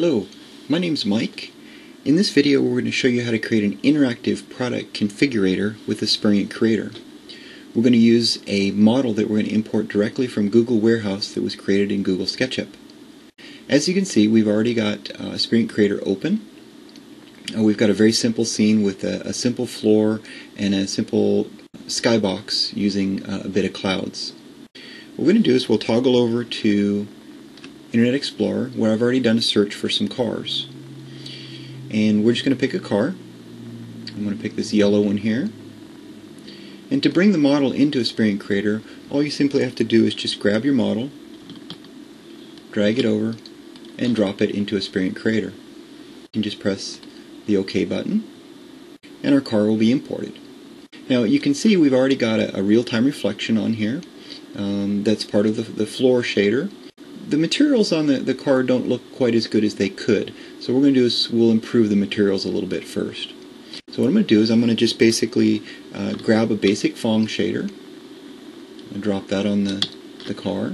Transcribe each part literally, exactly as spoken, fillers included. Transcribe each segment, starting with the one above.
Hello, my name's Mike. In this video we're going to show you how to create an interactive product configurator with Esperient Creator. We're going to use a model that we're going to import directly from Google Warehouse that was created in Google SketchUp. As you can see, we've already got uh, Esperient Creator open. Uh, we've got a very simple scene with a, a simple floor and a simple skybox using uh, a bit of clouds. What we're going to do is we'll toggle over to Internet Explorer, where I've already done a search for some cars. And we're just going to pick a car. I'm going to pick this yellow one here. And to bring the model into Esperient Creator, all you simply have to do is just grab your model, drag it over, and drop it into Esperient Creator. You can just press the OK button, and our car will be imported. Now you can see we've already got a, a real-time reflection on here. Um, that's part of the, the floor shader. The materials on the, the car don't look quite as good as they could, so what we're going to do is we'll improve the materials a little bit first. So what I'm going to do is I'm going to just basically uh, grab a basic Phong shader and drop that on the, the car,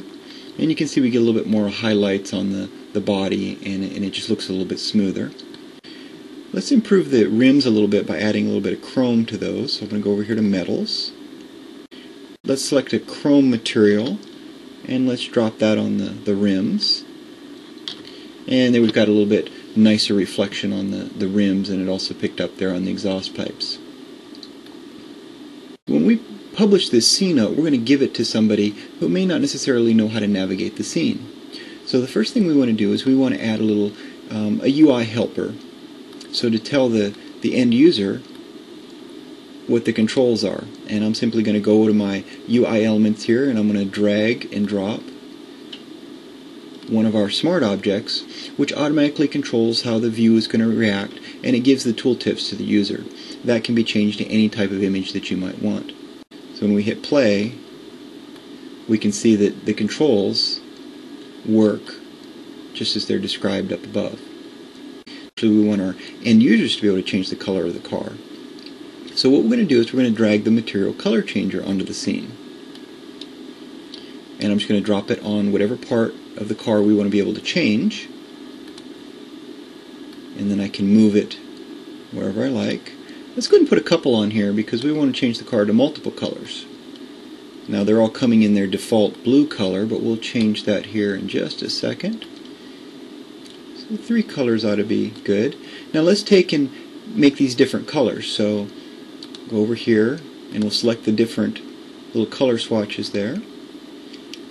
and you can see we get a little bit more highlights on the, the body and, and it just looks a little bit smoother. Let's improve the rims a little bit by adding a little bit of chrome to those. So I'm going to go over here to metals. Let's select a chrome material and let's drop that on the, the rims, and then we've got a little bit nicer reflection on the, the rims, and it also picked up there on the exhaust pipes. When we publish this scene out, we're going to give it to somebody who may not necessarily know how to navigate the scene. So the first thing we want to do is we want to add a little um, a U I helper, so to tell the, the end user what the controls are. And I'm simply going to go to my U I elements here, and I'm going to drag and drop one of our smart objects, which automatically controls how the view is going to react, and it gives the tooltips to the user. That can be changed to any type of image that you might want. So when we hit play, we can see that the controls work just as they're described up above. So we want our end users to be able to change the color of the car. So what we're going to do is we're going to drag the material color changer onto the scene. And I'm just going to drop it on whatever part of the car we want to be able to change. And then I can move it wherever I like. Let's go ahead and put a couple on here because we want to change the car to multiple colors. Now they're all coming in their default blue color, but we'll change that here in just a second. So three colors ought to be good. Now let's take and make these different colors. So go over here and we'll select the different little color swatches there.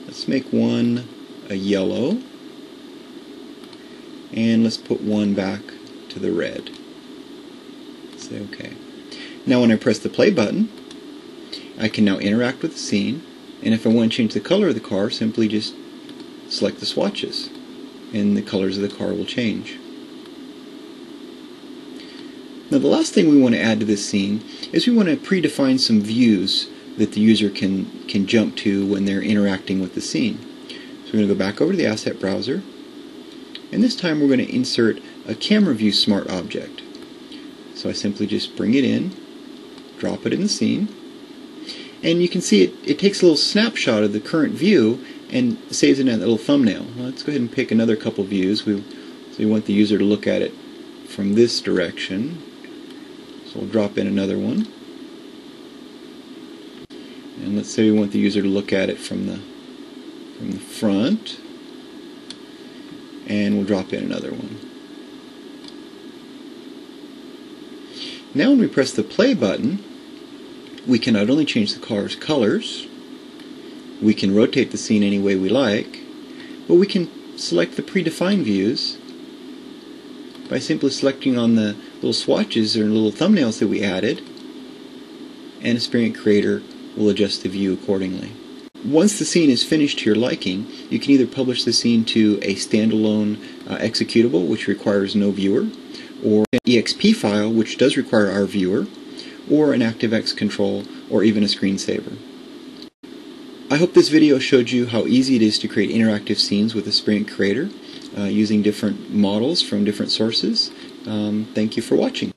Let's make one a yellow and let's put one back to the red. Say OK. Now when I press the play button, I can now interact with the scene, and if I want to change the color of the car, simply just select the swatches and the colors of the car will change. Now the last thing we want to add to this scene is we want to predefine some views that the user can, can jump to when they're interacting with the scene. So we're going to go back over to the asset browser, and this time we're going to insert a camera view smart object. So I simply just bring it in, drop it in the scene, and you can see it, it takes a little snapshot of the current view and saves it in a little thumbnail. Well, let's go ahead and pick another couple views. We, so we want the user to look at it from this direction. So we'll drop in another one. And let's say we want the user to look at it from the from the front. And we'll drop in another one. Now when we press the play button, we can not only change the car's colors, we can rotate the scene any way we like, but we can select the predefined views by simply selecting on the little swatches or little thumbnails that we added, and Esperient Creator will adjust the view accordingly. Once the scene is finished to your liking, you can either publish the scene to a standalone uh, executable, which requires no viewer, or an E X P file, which does require our viewer, or an ActiveX control, or even a screensaver. I hope this video showed you how easy it is to create interactive scenes with Esperient Creator uh, using different models from different sources. Um, thank you for watching.